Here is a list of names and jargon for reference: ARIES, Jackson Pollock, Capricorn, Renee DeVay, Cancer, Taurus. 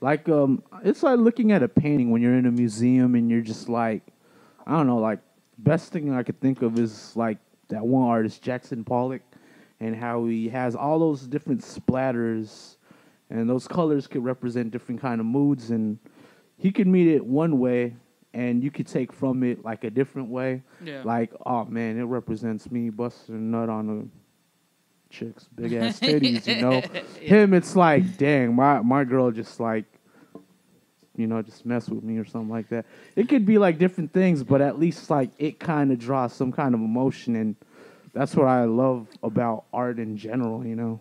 Like, it's like looking at a painting when you're in a museum and you're just like, I don't know, like, best thing I could think of is like that one artist, Jackson Pollock, and how he has all those different splatters, and those colors could represent different kind of moods, and he could meet it one way, and you could take from it like a different way. Yeah. Like, oh man, it represents me busting a nut on a chick's big ass titties, you know. Yeah. Him, it's like, dang, my girl just like, you know, just mess with me or something like that. It could be like different things, but at least like it kind of draws some kind of emotion, and that's what I love about art in general, you know.